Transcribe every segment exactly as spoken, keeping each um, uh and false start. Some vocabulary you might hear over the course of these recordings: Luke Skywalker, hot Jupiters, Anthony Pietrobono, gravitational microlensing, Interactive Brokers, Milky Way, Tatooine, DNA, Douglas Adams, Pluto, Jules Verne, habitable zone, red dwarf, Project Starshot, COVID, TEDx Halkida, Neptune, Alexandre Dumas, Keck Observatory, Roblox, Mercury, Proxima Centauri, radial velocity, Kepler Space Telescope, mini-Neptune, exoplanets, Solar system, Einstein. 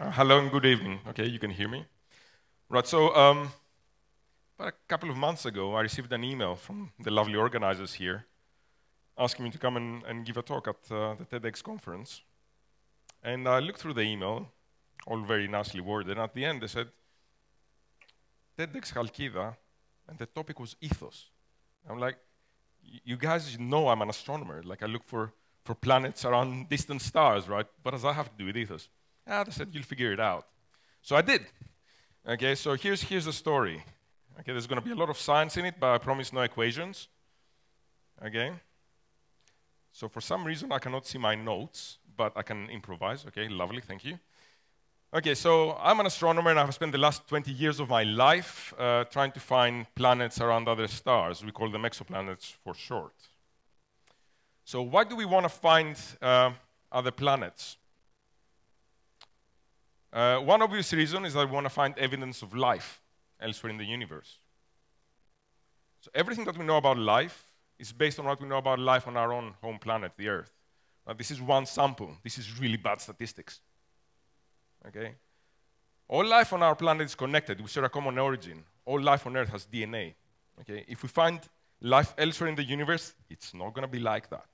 Uh, hello and good evening. Okay, you can hear me. Right, so um, about a couple of months ago, I received an email from the lovely organizers here asking me to come and, and give a talk at uh, the TEDx conference. And I looked through the email, all very nicely worded, and at the end they said, TEDx Halkida, and the topic was ethos. I'm like, you guys know I'm an astronomer. Like, I look for, for planets around distant stars, right? What does that have to do with ethos? Ah, they said, you'll figure it out. So I did. Okay, so here's, here's the story. Okay, there's going to be a lot of science in it, but I promise no equations. Okay? So for some reason, I cannot see my notes, but I can improvise. Okay, lovely, thank you. Okay, so I'm an astronomer, and I've spent the last twenty years of my life uh, trying to find planets around other stars. We call them exoplanets for short. So why do we want to find uh, other planets? Uh, one obvious reason is that we want to find evidence of life elsewhere in the universe. So everything that we know about life is based on what we know about life on our own home planet, the Earth. Now, this is one sample. This is really bad statistics. Okay? All life on our planet is connected. We share a common origin. All life on Earth has D N A. Okay? If we find life elsewhere in the universe, it's not going to be like that.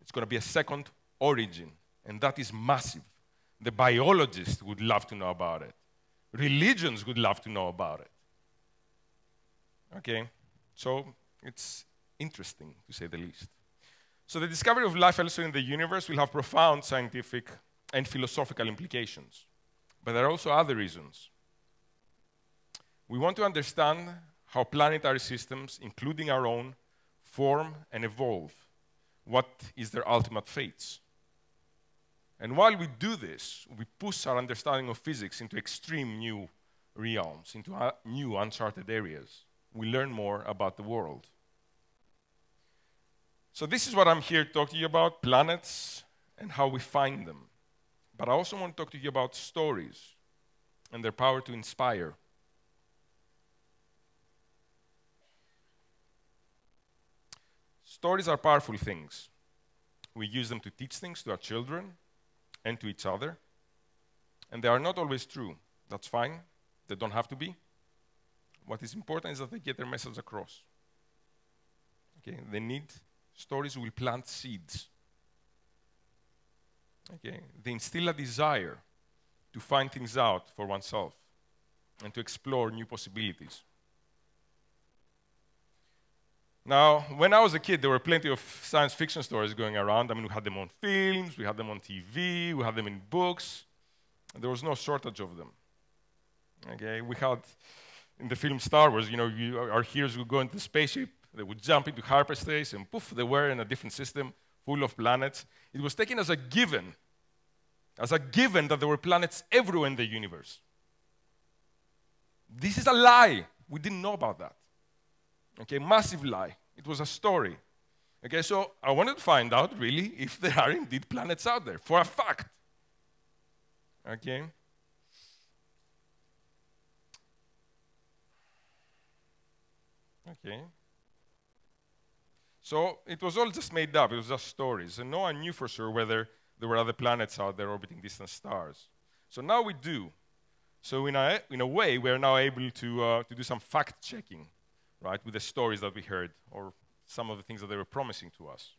It's going to be a second origin, and that is massive. The biologists would love to know about it. Religions would love to know about it. Okay? So it's interesting, to say the least. So the discovery of life elsewhere in the universe will have profound scientific and philosophical implications. But there are also other reasons. We want to understand how planetary systems, including our own, form and evolve. What is their ultimate fates? And while we do this, we push our understanding of physics into extreme new realms, into new uncharted areas. We learn more about the world. So this is what I'm here to talk to you about, planets and how we find them. But I also want to talk to you about stories and their power to inspire. Stories are powerful things. We use them to teach things to our children and to each other. And they are not always true. That's fine. They don't have to be. What is important is that they get their message across. Okay? They need stories who will plant seeds. Okay? They instill a desire to find things out for oneself and to explore new possibilities. Now, when I was a kid, there were plenty of science fiction stories going around. I mean, we had them on films, we had them on T V, we had them in books. There was no shortage of them. Okay, we had, in the film Star Wars, you know, you, our heroes would go into the spaceship, they would jump into hyperspace, and poof, they were in a different system full of planets. It was taken as a given, as a given that there were planets everywhere in the universe. This is a lie. We didn't know about that. Okay, massive lie. It was a story. Okay, so I wanted to find out, really, if there are indeed planets out there, for a fact. Okay. Okay. So it was all just made up. It was just stories. And no one knew for sure whether there were other planets out there orbiting distant stars. So now we do. So in a, in a way, we are now able to, uh, to do some fact-checking. Right, with the stories that we heard, or some of the things that they were promising to us.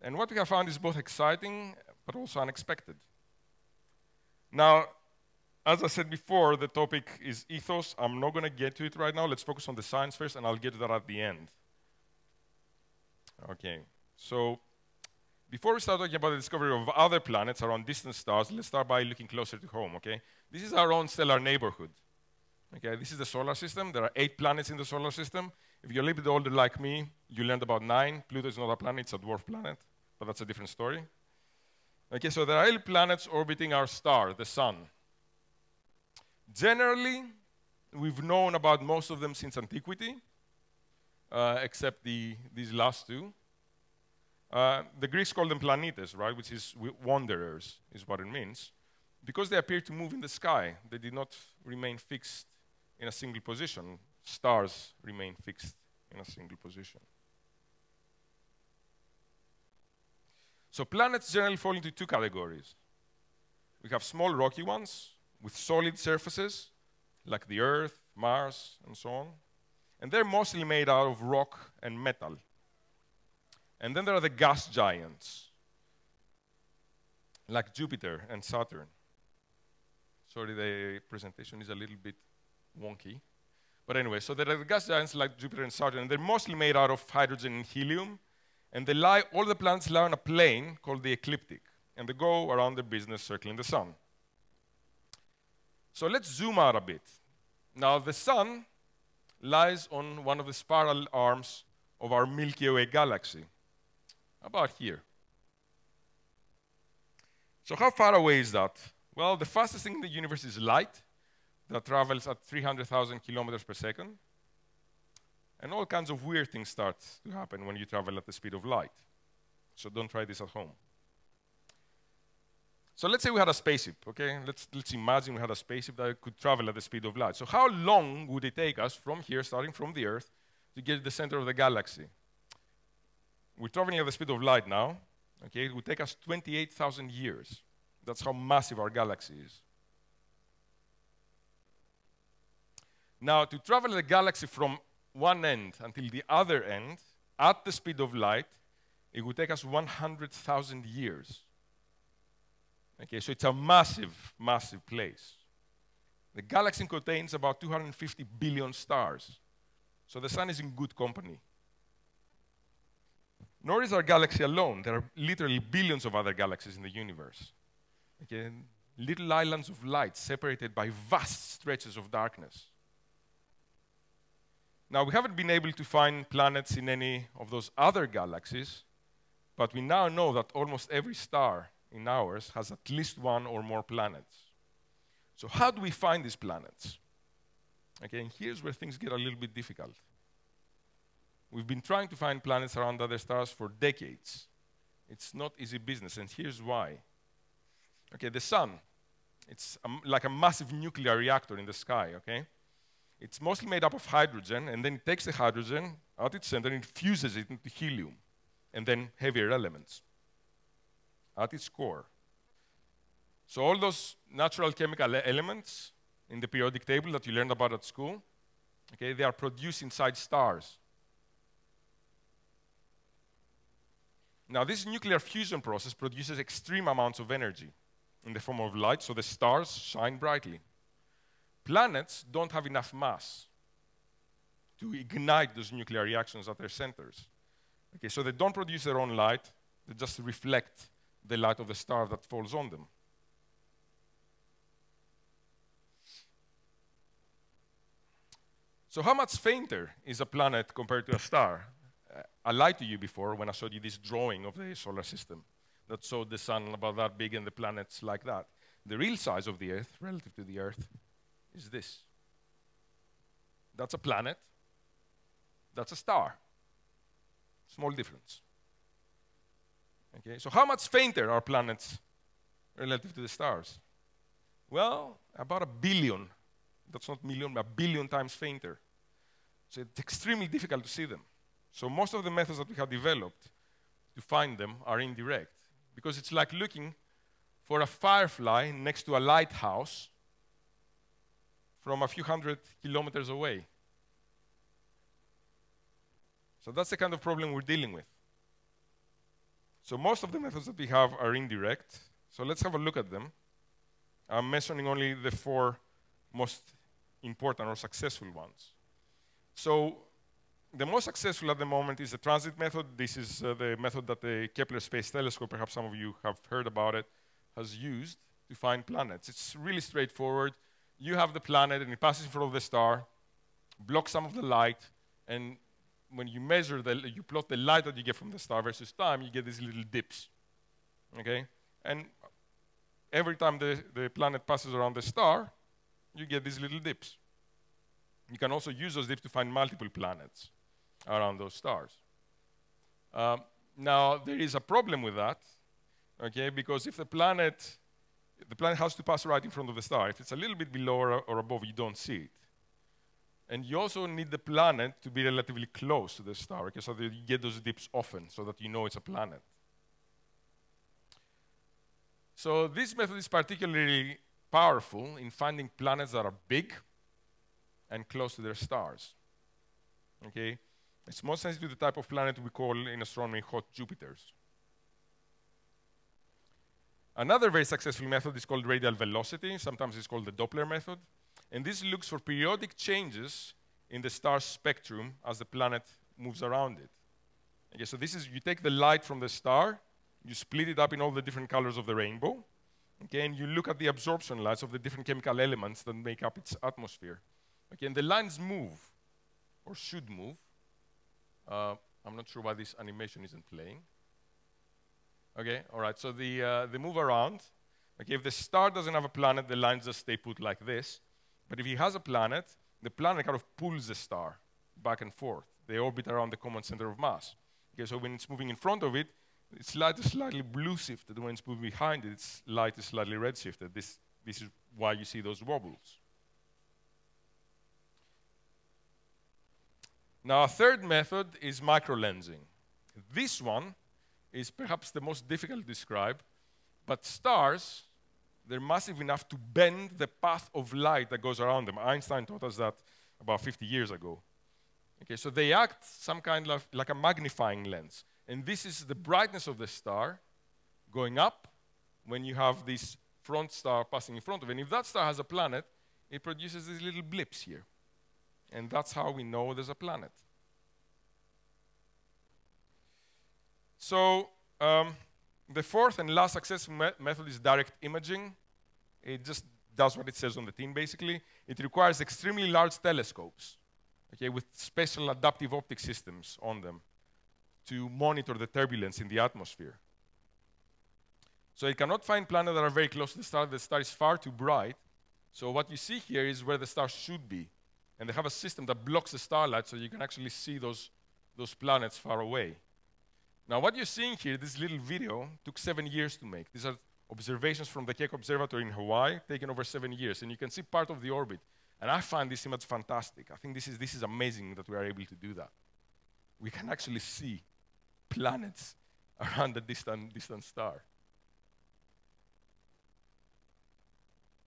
And what we have found is both exciting, but also unexpected. Now, as I said before, the topic is ethos. I'm not going to get to it right now. Let's focus on the science first, and I'll get to that at the end. Okay, so before we start talking about the discovery of other planets around distant stars, let's start by looking closer to home, okay? This is our own stellar neighborhood. Okay, this is the solar system. There are eight planets in the solar system. If you're a little bit older like me, you learned about nine. Pluto is not a planet, it's a dwarf planet, but that's a different story. Okay, so there are eight planets orbiting our star, the sun. Generally, we've known about most of them since antiquity, uh, except the, these last two. Uh, the Greeks called them planetes, right, which is wanderers, is what it means. Because they appeared to move in the sky, they did not remain fixed in a single position. Stars remain fixed in a single position. So planets generally fall into two categories. we have small rocky ones with solid surfaces, like the Earth, Mars, and so on. And they're mostly made out of rock and metal. And then there are the gas giants, like Jupiter and Saturn. Sorry, the presentation is a little bit wonky. But anyway, so there are the gas giants like Jupiter and Saturn, and they're mostly made out of hydrogen and helium. And they lie, all the planets lie on a plane called the ecliptic, and they go around their business circling the sun. So let's zoom out a bit. Now, the sun lies on one of the spiral arms of our Milky Way galaxy, about here. So how far away is that? Well, the fastest thing in the universe is light, that travels at three hundred thousand kilometers per second. And all kinds of weird things start to happen when you travel at the speed of light. So don't try this at home. So let's say we had a spaceship, okay? Let's, let's imagine we had a spaceship that could travel at the speed of light. So how long would it take us from here, starting from the Earth, to get to the center of the galaxy? We're traveling at the speed of light now, okay? It would take us twenty-eight thousand years. That's how massive our galaxy is. Now, to travel the galaxy from one end until the other end, at the speed of light, it would take us one hundred thousand years. Okay, so it's a massive, massive place. The galaxy contains about two hundred fifty billion stars, so the sun is in good company. Nor is our galaxy alone. There are literally billions of other galaxies in the universe. Okay, little islands of light separated by vast stretches of darkness. Now, we haven't been able to find planets in any of those other galaxies, but we now know that almost every star in ours has at least one or more planets. So how do we find these planets? Okay, and here's where things get a little bit difficult. We've been trying to find planets around other stars for decades. It's not easy business, and here's why. Okay, the sun, it's a, like a massive nuclear reactor in the sky, okay? It's mostly made up of hydrogen, and then it takes the hydrogen at its center and it fuses it into helium, and then heavier elements at its core. So all those natural chemical elements in the periodic table that you learned about at school, okay, they are produced inside stars. Now, this nuclear fusion process produces extreme amounts of energy in the form of light, so the stars shine brightly. Planets don't have enough mass to ignite those nuclear reactions at their centers. Okay, so they don't produce their own light, they just reflect the light of the star that falls on them. So how much fainter is a planet compared to a star? Uh, I lied to you before when I showed you this drawing of the solar system that showed the sun about that big and the planets like that. The real size of the Earth, relative to the Earth, is this. That's a planet. That's a star. Small difference. Okay, so how much fainter are planets relative to the stars? Well, about a billion. That's not million, but a billion times fainter. So it's extremely difficult to see them. So most of the methods that we have developed to find them are indirect, because it's like looking for a firefly next to a lighthouse from a few hundred kilometers away. So that's the kind of problem we're dealing with. So most of the methods that we have are indirect. So let's have a look at them. I'm mentioning only the four most important or successful ones. So the most successful at the moment is the transit method. This is uh, the method that the Kepler Space Telescope, perhaps some of you have heard about it, has used to find planets. It's really straightforward. You have the planet, and it passes in front of the star, blocks some of the light, and when you measure, the, you plot the light that you get from the star versus time, you get these little dips, okay? And every time the, the planet passes around the star, you get these little dips. You can also use those dips to find multiple planets around those stars. Um, now, there is a problem with that, okay, because if the planet The planet has to pass right in front of the star. If it's a little bit below or, or above, you don't see it. And you also need the planet to be relatively close to the star, okay, so that you get those dips often, so that you know it's a planet. So this method is particularly powerful in finding planets that are big and close to their stars. Okay? It's more sensitive to the type of planet we call in astronomy hot Jupiters. Another very successful method is called radial velocity. Sometimes it's called the Doppler method. And this looks for periodic changes in the star's spectrum as the planet moves around it. Okay, so this is, you take the light from the star, you split it up in all the different colors of the rainbow, okay, and you look at the absorption lines of the different chemical elements that make up its atmosphere. Okay, and the lines move, or should move. Uh, I'm not sure why this animation isn't playing. Okay, all right, so the, uh, they move around. Okay, if the star doesn't have a planet, the lines just stay put like this. But if he has a planet, the planet kind of pulls the star back and forth. They orbit around the common center of mass. Okay, so when it's moving in front of it, its light is slightly blue shifted. When it's moving behind it, its light is slightly red shifted. This, this is why you see those wobbles. Now, our third method is microlensing. This one is perhaps the most difficult to describe, but stars, they're massive enough to bend the path of light that goes around them. Einstein taught us that about fifty years ago. Okay, so they act some kind of like a magnifying lens. And this is the brightness of the star going up when you have this front star passing in front of it. And if that star has a planet, it produces these little blips here. And that's how we know there's a planet. So um, the fourth and last successful me method is direct imaging. It just does what it says on the tin, basically. It requires extremely large telescopes, okay, with special adaptive optic systems on them to monitor the turbulence in the atmosphere. So it cannot find planets that are very close to the star. The star is far too bright. So what you see here is where the star should be. And they have a system that blocks the starlight so you can actually see those, those planets far away. Now, what you're seeing here, this little video, took seven years to make. These are observations from the Keck Observatory in Hawaii, taken over seven years. And you can see part of the orbit. And I find this image fantastic. I think this is, this is amazing that we are able to do that. We can actually see planets around a distant, distant star.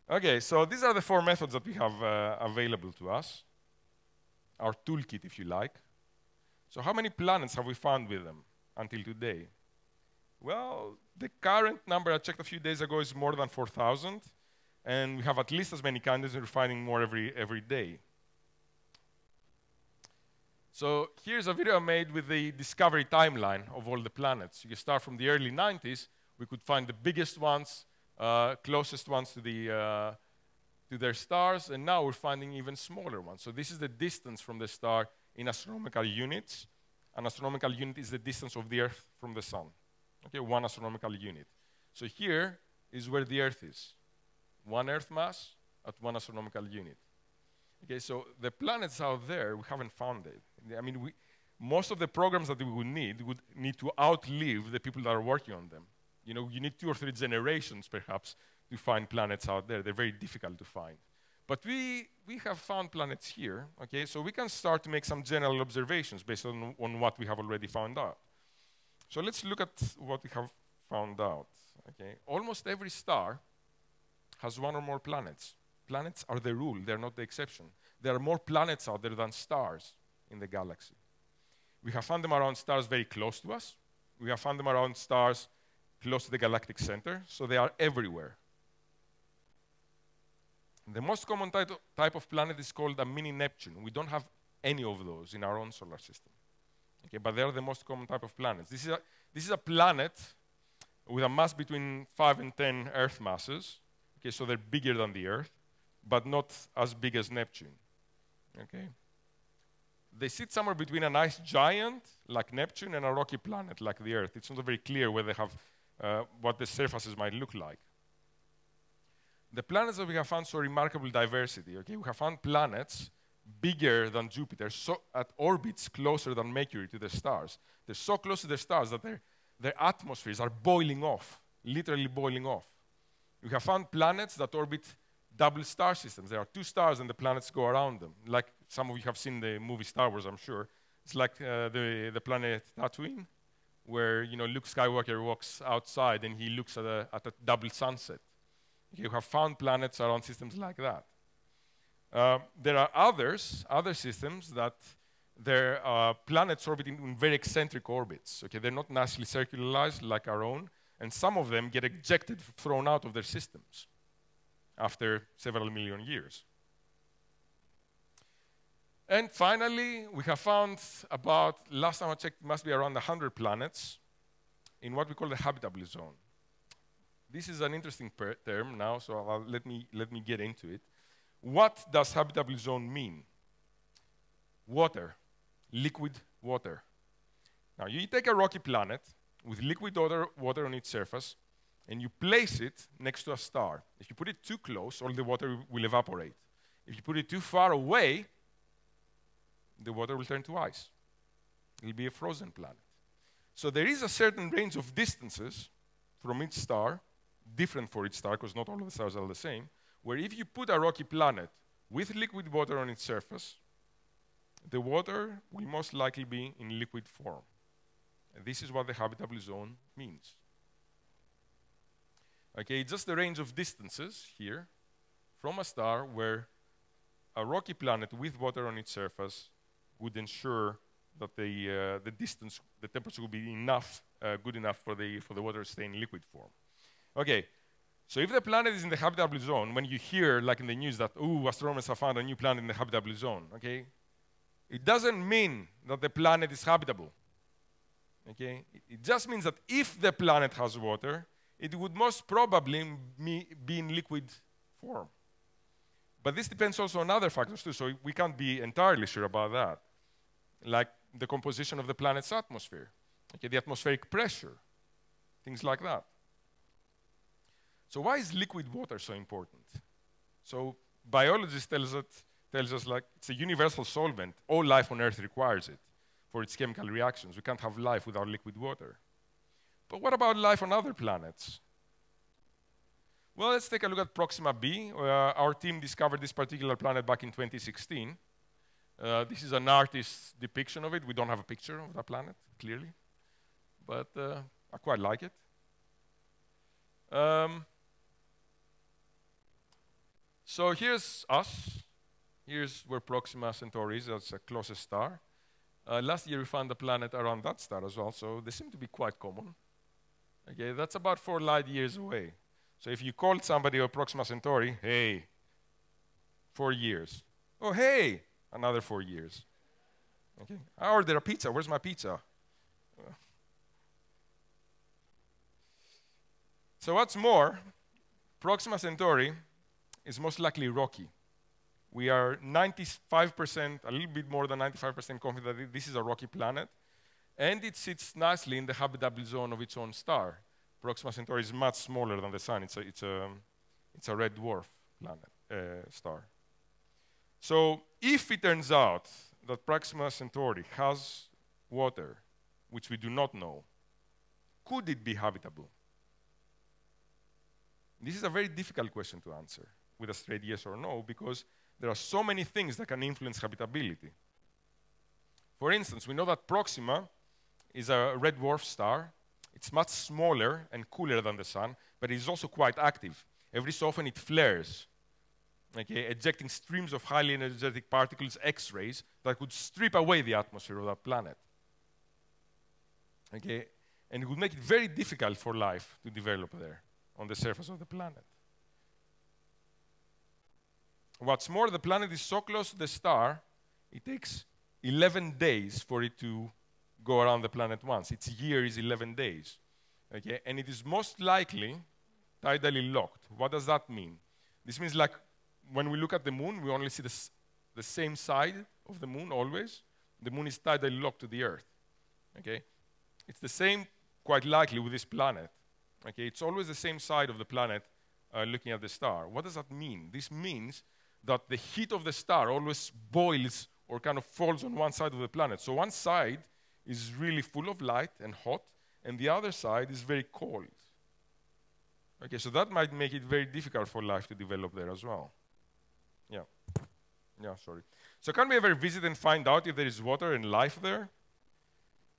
Okay, so these are the four methods that we have uh, available to us, our toolkit, if you like. So how many planets have we found with them until today? Well, the current number I checked a few days ago is more than four thousand, and we have at least as many candidates, and we're finding more every, every day. So here's a video I made with the discovery timeline of all the planets. You start from the early nineties, we could find the biggest ones, Uh, closest ones to, the, uh, to their stars, and now we're finding even smaller ones. So this is the distance from the star in astronomical units. An astronomical unit is the distance of the Earth from the Sun. Okay, one astronomical unit. So here is where the Earth is. One Earth mass at one astronomical unit. Okay, so the planets out there, we haven't found it. I mean, we, most of the programs that we would need would need to outlive the people that are working on them. You know, you need two or three generations, perhaps, to find planets out there. They're very difficult to find. But we, we have found planets here, okay? So we can start to make some general observations based on, on what we have already found out. So let's look at what we have found out, okay? Almost every star has one or more planets. Planets are the rule, they're not the exception. There are more planets out there than stars in the galaxy. We have found them around stars very close to us. We have found them around stars close to the galactic center, so they are everywhere. The most common ty type of planet is called a mini-Neptune. We don't have any of those in our own solar system. Okay, but they are the most common type of planets. This is, a, this is a planet with a mass between five and ten Earth masses. Okay, so they're bigger than the Earth, but not as big as Neptune. Okay. They sit somewhere between an ice giant, like Neptune, and a rocky planet, like the Earth. It's not very clear where they have Uh, what the surfaces might look like. The planets that we have found show remarkable diversity. Okay? We have found planets bigger than Jupiter, so at orbits closer than Mercury to the stars. They're so close to the stars that their, their atmospheres are boiling off, literally boiling off. We have found planets that orbit double star systems. There are two stars and the planets go around them, like some of you have seen the movie Star Wars, I'm sure. It's like uh, the, the planet Tatooine, where you know Luke Skywalker walks outside and he looks at a, at a double sunset. You have found planets around systems like that. Uh, there are others, other systems that their uh, planets orbiting in very eccentric orbits. Okay, they're not nicely circularized like our own, and some of them get ejected, thrown out of their systems after several million years. And finally, we have found about, last time I checked, it must be around one hundred planets in what we call the habitable zone. This is an interesting per term now, so I'll, let, me, let me get into it. What does habitable zone mean? Water, liquid water. Now, you take a rocky planet with liquid water, water on its surface, and you place it next to a star. If you put it too close, all the water will evaporate. If you put it too far away, the water will turn to ice. It'll be a frozen planet. So there is a certain range of distances from each star, different for each star, because not all of the stars are the same, where if you put a rocky planet with liquid water on its surface, the water will most likely be in liquid form. And this is what the habitable zone means. Okay, just the range of distances here from a star where a rocky planet with water on its surface would ensure that the, uh, the distance, the temperature will be enough, uh, good enough for the, for the water to stay in liquid form. Okay, so if the planet is in the habitable zone, when you hear, like in the news, that, ooh, astronomers have found a new planet in the habitable zone, okay? It doesn't mean that the planet is habitable, okay? It, it just means that if the planet has water, it would most probably be in liquid form. But this depends also on other factors too, so we can't be entirely sure about that. Like the composition of the planet's atmosphere, okay, the atmospheric pressure, things like that. So why is liquid water so important? So biologists tells us, tells us like it's a universal solvent. All life on Earth requires it for its chemical reactions. We can't have life without liquid water. But what about life on other planets? Well, let's take a look at Proxima b. Uh, our team discovered this particular planet back in twenty sixteen. Uh, this is an artist's depiction of it. We don't have a picture of that planet, clearly. But uh, I quite like it. Um, so here's us. Here's where Proxima Centauri is. That's the closest star. Uh, last year, we found a planet around that star as well. So they seem to be quite common. Okay, that's about four light years away. So if you called somebody or Proxima Centauri, hey, four years. Oh, hey, another four years. Okay. I ordered a pizza. Where's my pizza? Uh. So what's more, Proxima Centauri is most likely rocky. We are ninety-five percent, a little bit more than ninety-five percent confident that this is a rocky planet. And it sits nicely in the habitable zone of its own star. Proxima Centauri is much smaller than the Sun. It's a, it's a, it's a red dwarf planet, uh, star. So if it turns out that Proxima Centauri has water, which we do not know, could it be habitable? This is a very difficult question to answer with a straight yes or no, because there are so many things that can influence habitability. For instance, we know that Proxima is a red dwarf star. It's much smaller and cooler than the Sun, but it's also quite active. Every so often it flares, okay, ejecting streams of highly energetic particles, X-rays, that could strip away the atmosphere of that planet. Okay, and it would make it very difficult for life to develop there on the surface of the planet. What's more, the planet is so close to the star, it takes eleven days for it to go around the planet once. Its year is eleven days, okay? And it is most likely tidally locked. What does that mean? This means like when we look at the moon, we only see the, s the same side of the moon always. The moon is tidally locked to the Earth, okay? It's the same, quite likely, with this planet, okay? It's always the same side of the planet uh, looking at the star. What does that mean? This means that the heat of the star always boils or kind of falls on one side of the planet. So one side is really full of light and hot, and the other side is very cold. Okay, so that might make it very difficult for life to develop there as well. Yeah, yeah, sorry. So can we ever visit and find out if there is water and life there?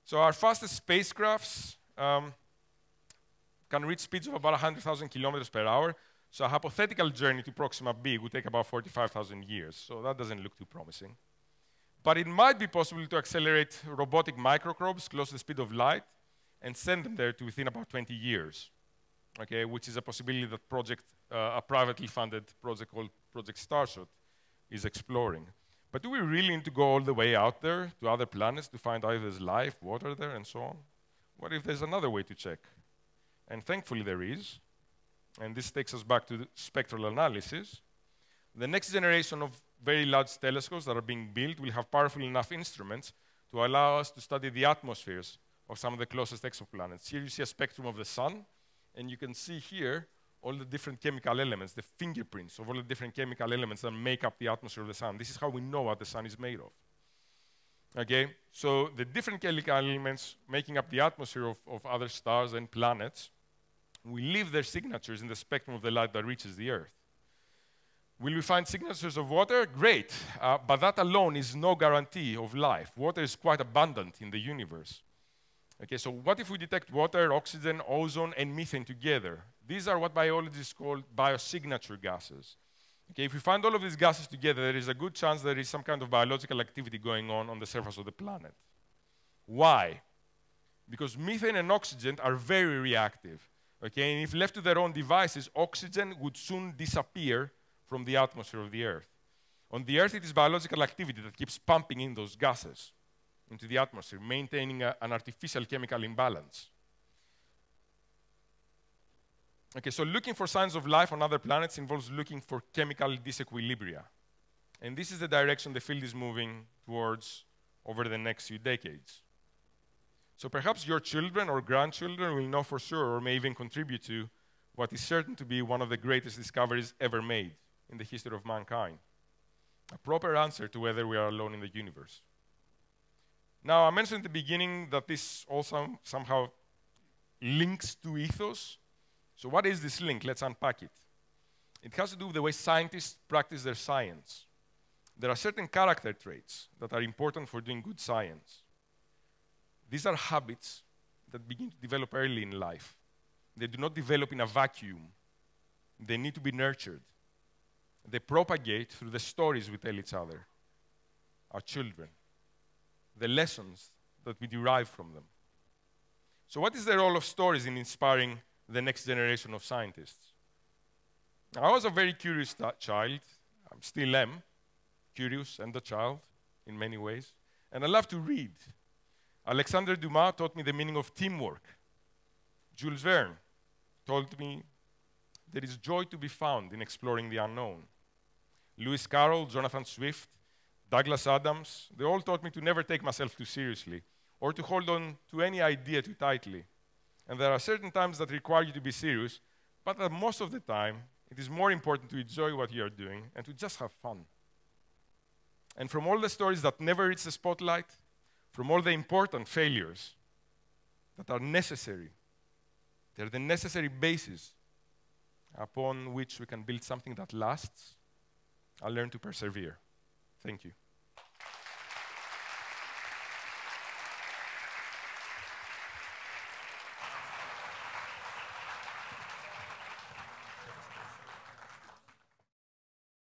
So our fastest spacecrafts um, can reach speeds of about one hundred thousand kilometers per hour. So a hypothetical journey to Proxima b would take about forty-five thousand years. So that doesn't look too promising. But it might be possible to accelerate robotic microcrobes close to the speed of light and send them there to within about twenty years, okay, which is a possibility that project, uh, a privately funded project called Project Starshot is exploring. But do we really need to go all the way out there to other planets to find out if there's life, water there, and so on? What if there's another way to check? And thankfully there is. And this takes us back to the spectral analysis. The next generation of very large telescopes that are being built will have powerful enough instruments to allow us to study the atmospheres of some of the closest exoplanets. Here you see a spectrum of the sun, and you can see here all the different chemical elements, the fingerprints of all the different chemical elements that make up the atmosphere of the sun. This is how we know what the sun is made of. Okay, so the different chemical elements making up the atmosphere of, of other stars and planets will leave their signatures in the spectrum of the light that reaches the Earth. Will we find signatures of water? Great, uh, but that alone is no guarantee of life. Water is quite abundant in the universe. Okay, so what if we detect water, oxygen, ozone, and methane together? These are what biologists call biosignature gases. Okay, if we find all of these gases together, there is a good chance there is some kind of biological activity going on on the surface of the planet. Why? Because methane and oxygen are very reactive. Okay, and if left to their own devices, oxygen would soon disappear from the atmosphere of the Earth. On the Earth, it is biological activity that keeps pumping in those gases into the atmosphere, maintaining a, an artificial chemical imbalance. Okay, so looking for signs of life on other planets involves looking for chemical disequilibria. And this is the direction the field is moving towards over the next few decades. So perhaps your children or grandchildren will know for sure, or may even contribute to, what is certain to be one of the greatest discoveries ever made in the history of mankind. A proper answer to whether we are alone in the universe. Now, I mentioned at the beginning that this also somehow links to ethos. So what is this link? Let's unpack it. It has to do with the way scientists practice their science. There are certain character traits that are important for doing good science. These are habits that begin to develop early in life. They do not develop in a vacuum. They need to be nurtured. They propagate through the stories we tell each other, our children, the lessons that we derive from them. So what is the role of stories in inspiring the next generation of scientists? I was a very curious child. I still am curious and a child in many ways. And I love to read. Alexandre Dumas taught me the meaning of teamwork. Jules Verne told me there is joy to be found in exploring the unknown. Lewis Carroll, Jonathan Swift, Douglas Adams, they all taught me to never take myself too seriously or to hold on to any idea too tightly. And there are certain times that require you to be serious, but that most of the time, it is more important to enjoy what you are doing and to just have fun. And from all the stories that never reach the spotlight, from all the important failures that are necessary, they're the necessary basis upon which we can build something that lasts. I'll learn to persevere. Thank you.